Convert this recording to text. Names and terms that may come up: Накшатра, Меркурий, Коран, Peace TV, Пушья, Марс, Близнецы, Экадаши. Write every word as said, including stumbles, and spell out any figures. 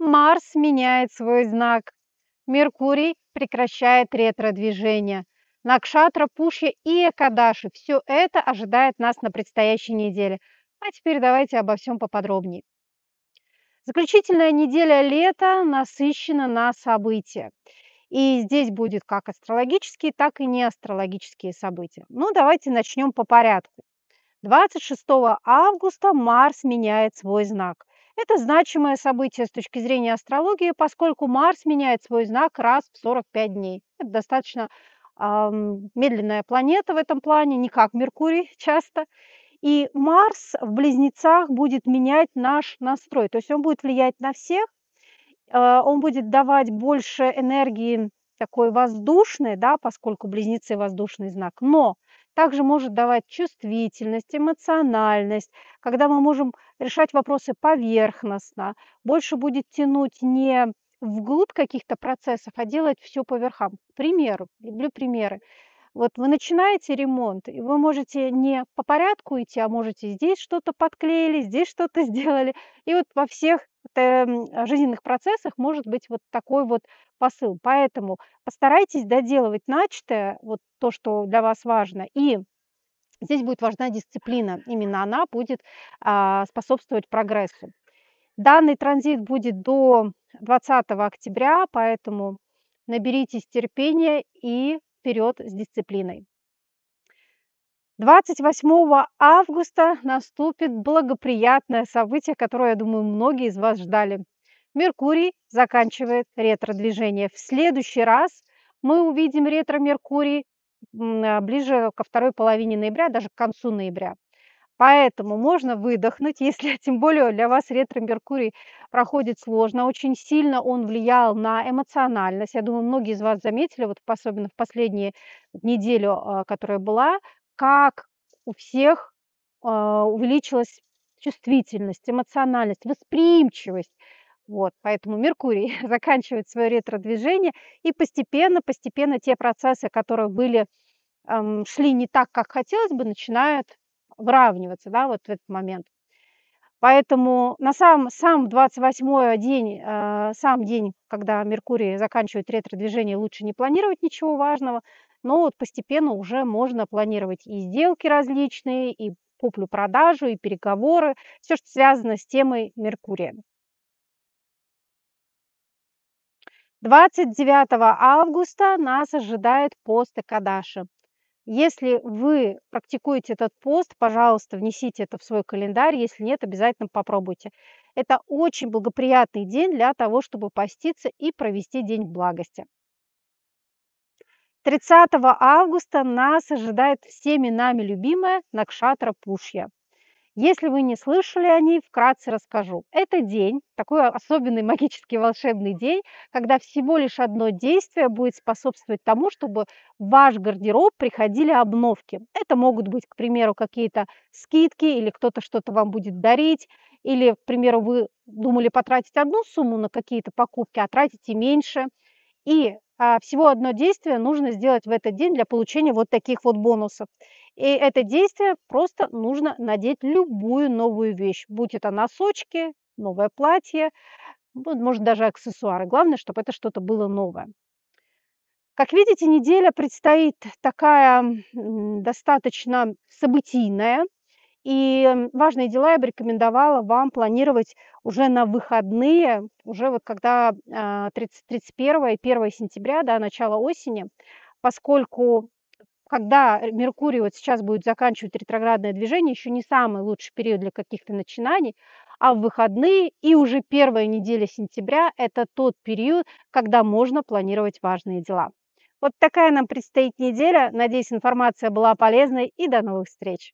Марс меняет свой знак. Меркурий прекращает ретродвижение. Накшатра, Пушья и Экадаши. Все это ожидает нас на предстоящей неделе. А теперь давайте обо всем поподробнее. Заключительная неделя лета насыщена на события. И здесь будет как астрологические, так и неастрологические события. Ну, давайте начнем по порядку. двадцать шестого августа Марс меняет свой знак. Это значимое событие с точки зрения астрологии, поскольку Марс меняет свой знак раз в сорок пять дней. Это достаточно э, медленная планета в этом плане, не как Меркурий часто. И Марс в Близнецах будет менять наш настрой, то есть он будет влиять на всех, э, он будет давать больше энергии такой воздушной, да, поскольку Близнецы – воздушный знак, но также может давать чувствительность, эмоциональность, когда мы можем решать вопросы поверхностно, больше будет тянуть не вглубь каких-то процессов, а делать все по верхам. К примеру, люблю примеры. Вот вы начинаете ремонт, и вы можете не по порядку идти, а можете здесь что-то подклеили, здесь что-то сделали. И вот во всех жизненных процессах может быть вот такой вот посыл. Поэтому постарайтесь доделывать начатое, вот то, что для вас важно. И здесь будет важна дисциплина. Именно она будет способствовать прогрессу. Данный транзит будет до двадцатого октября, поэтому наберитесь терпения и вперед с дисциплиной. двадцать восьмого августа наступит благоприятное событие, которое, я думаю, многие из вас ждали. Меркурий заканчивает ретродвижение. В следующий раз мы увидим ретро-Меркурий ближе ко второй половине ноября, даже к концу ноября. Поэтому можно выдохнуть, если тем более для вас ретро-Меркурий проходит сложно. Очень сильно он влиял на эмоциональность. Я думаю, многие из вас заметили, вот особенно в последнюю неделю, которая была, как у всех увеличилась чувствительность, эмоциональность, восприимчивость. Вот, поэтому Меркурий заканчивает свое ретро-движение, и постепенно-постепенно те процессы, которые были, шли не так, как хотелось бы, начинают выравниваться, да, вот в этот момент. Поэтому на сам, сам двадцать восьмой день, э, сам день, когда Меркурий заканчивает ретродвижение, лучше не планировать ничего важного, но вот постепенно уже можно планировать и сделки различные, и куплю-продажу, и переговоры, все, что связано с темой Меркурия. двадцать девятого августа нас ожидает пост Экадаши. Если вы практикуете этот пост, пожалуйста, внесите это в свой календарь. Если нет, обязательно попробуйте. Это очень благоприятный день для того, чтобы поститься и провести день в благости. тридцатого августа нас ожидает всеми нами любимая Накшатра Пушья. Если вы не слышали о ней, вкратце расскажу. Это день, такой особенный магический волшебный день, когда всего лишь одно действие будет способствовать тому, чтобы в ваш гардероб приходили обновки. Это могут быть, к примеру, какие-то скидки, или кто-то что-то вам будет дарить, или, к примеру, вы думали потратить одну сумму на какие-то покупки, а тратите меньше. И а, всего одно действие нужно сделать в этот день для получения вот таких вот бонусов. И это действие просто нужно надеть любую новую вещь. Будь это носочки, новое платье, может даже аксессуары. Главное, чтобы это что-то было новое. Как видите, неделя предстоит такая достаточно событийная. И важные дела я бы рекомендовала вам планировать уже на выходные, уже вот когда тридцать, тридцать первое и первое сентября, да, начало осени, поскольку когда Меркурий вот сейчас будет заканчивать ретроградное движение, еще не самый лучший период для каких-то начинаний, а в выходные и уже первая неделя сентября – это тот период, когда можно планировать важные дела. Вот такая нам предстоит неделя. Надеюсь, информация была полезной, и до новых встреч!